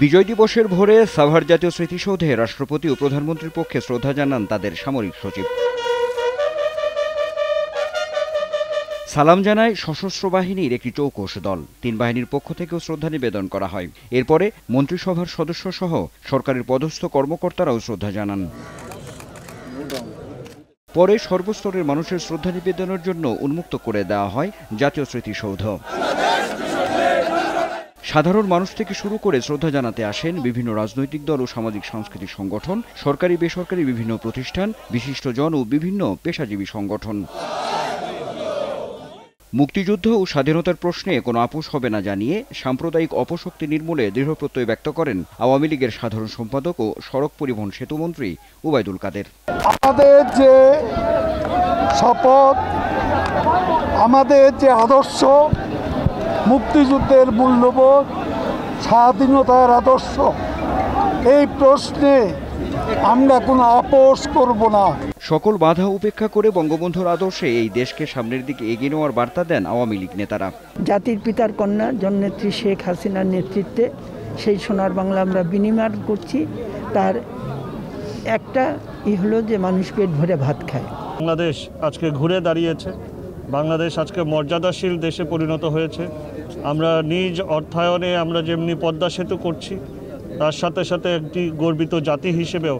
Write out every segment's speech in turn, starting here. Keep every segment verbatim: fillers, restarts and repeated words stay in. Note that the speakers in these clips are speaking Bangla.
বিজয় দিবসের ভোরে সাভার জাতীয় স্মৃতিসৌধে রাষ্ট্রপতি ও প্রধানমন্ত্রীর পক্ষে শ্রদ্ধা জানান তাদের সামরিক সচিব। সালাম জানায় সশস্ত্র বাহিনীর একটি চৌকস দল। তিন বাহিনীর পক্ষ থেকেও শ্রদ্ধা নিবেদন করা হয়। এরপরে মন্ত্রিসভার সদস্য সহ সরকারের পদস্থ কর্মকর্তারাও শ্রদ্ধা জানান। পরে সর্বস্তরের মানুষের শ্রদ্ধা নিবেদনের জন্য উন্মুক্ত করে দেওয়া হয় জাতীয় স্মৃতিসৌধ। সাধারণ মানুষ থেকে শুরু করে শ্রদ্ধা জানাতে আসেন বিভিন্ন রাজনৈতিক দল ও সামাজিক সাংস্কৃতিক সংগঠন, সরকারি বেসরকারি বিভিন্ন প্রতিষ্ঠান, বিশিষ্টজন ও বিভিন্ন পেশাজীবী সংগঠন। মুক্তিযুদ্ধ ও স্বাধীনতার প্রশ্নে কোনো আপোষ হবে না জানিয়ে সাম্প্রদায়িক অপশক্তি নির্মূলে দৃঢ় প্রত্যয় ব্যক্ত করেন আওয়ামী লীগের সাধারণ সম্পাদক ও সড়ক পরিবহন সেতু মন্ত্রী ওবায়দুল কাদের। আমাদের যে শপথ, আমাদের যে আদর্শ, মুক্তিযুদ্ধের মূল্যবোধ, স্বাধীনতার আদর্শ, এই প্রশ্নে আমরা কোনো আপোষ করব না। সকল বাধা উপেক্ষা করে বঙ্গবন্ধুর আদর্শে এই দেশকে সামনের দিকে এগিয়ে নেওয়ার বার্তা দেন আওয়ামী লীগ নেতারা। জাতির পিতার কন্যা জননেত্রী শেখ হাসিনার নেতৃত্বে সেই সোনার বাংলা আমরা বিনির্মাণ করছি। তার একটা ই হলো যে মানুষ পেট ভরে ভাত খায়। বাংলাদেশ আজকে ঘুরে দাঁড়িয়েছে, বাংলাদেশ আজকে মর্যাদাশীল দেশে পরিণত হয়েছে। আমরা নিজ অর্থায়নে আমরা যেমনি পদ্মা সেতু করছি, তার সাথে সাথে একটি গর্বিত জাতি হিসেবেও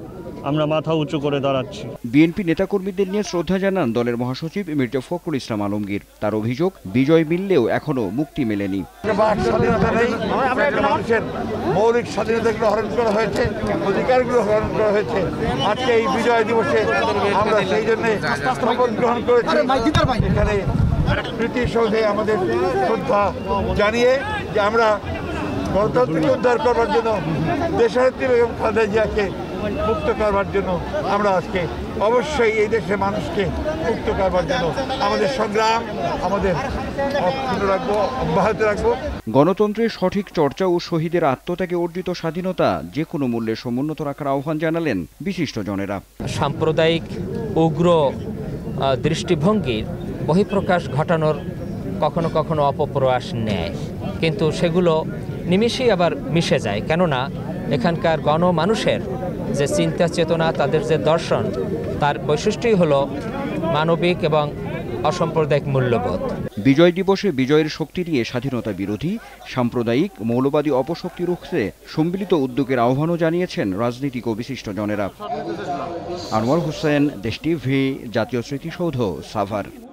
আমরা মাথা উঁচু করে দাঁড়াচ্ছি। বিএনপি নেতাকর্মীদের নিয়ে শ্রদ্ধা জানান দলের মহাসচিব মির্জা ফখরুল ইসলাম আলমগীর। তার অভিযোগ, বিজয় মিললেও এখনো মুক্তি মেলেনি। মৌলিক স্বাধীনতাগুলো হরণ করা হয়েছে, অধিকারগুলো হরণ করা হয়েছে। আজকে এই বিজয় দিবসে আমরা সেই জন্য শপথ গ্রহণ করেছি। এখানে স্মৃতিসৌধে আমাদের শ্রদ্ধা জানিয়ে যে আমরা গণতন্ত্রকে উদ্ধার করার জন্য, দেশনেত্রী বেগম খালেদা জিয়াকে মুক্ত করবার জন্য আমরা আজকে অবশ্যই এই দেশের মানুষকে মুক্ত করবার জন্য আমাদের সংগ্রাম আমাদের অব্যাহত রাখবো। গণতন্ত্রের সঠিক চর্চা ও শহীদের আত্মত্যাগে অর্জিত স্বাধীনতা যে কোনো মূল্যে সমুন্নত রাখার আহ্বান জানালেন বিশিষ্টজনেরা। সাম্প্রদায়িক উগ্র দৃষ্টিভঙ্গির বহিঃপ্রকাশ ঘটানোর কখনো কখনো অপপ্রয়াস নেয়, কিন্তু সেগুলো নিমেষেই আবার মিশে যায়, কেননা এখানকার গণমানুষের যে চিন্তা চেতনা, তাদের যে দর্শন, তার বৈশিষ্ট্যই হলো মানবিক এবং অসাম্প্রদায়িক মূল্যবোধ। বিজয় দিবসে বিজয়ের শক্তি নিয়ে স্বাধীনতা বিরোধী সাম্প্রদায়িক মৌলবাদী অপশক্তি রুখতে সম্মিলিত উদ্যোগের আহ্বানও জানিয়েছেন রাজনীতিক ও বিশিষ্টজনেরা। আরমান হোসেন, দেশ টিভি, জাতীয় স্মৃতিসৌধ, সাভার।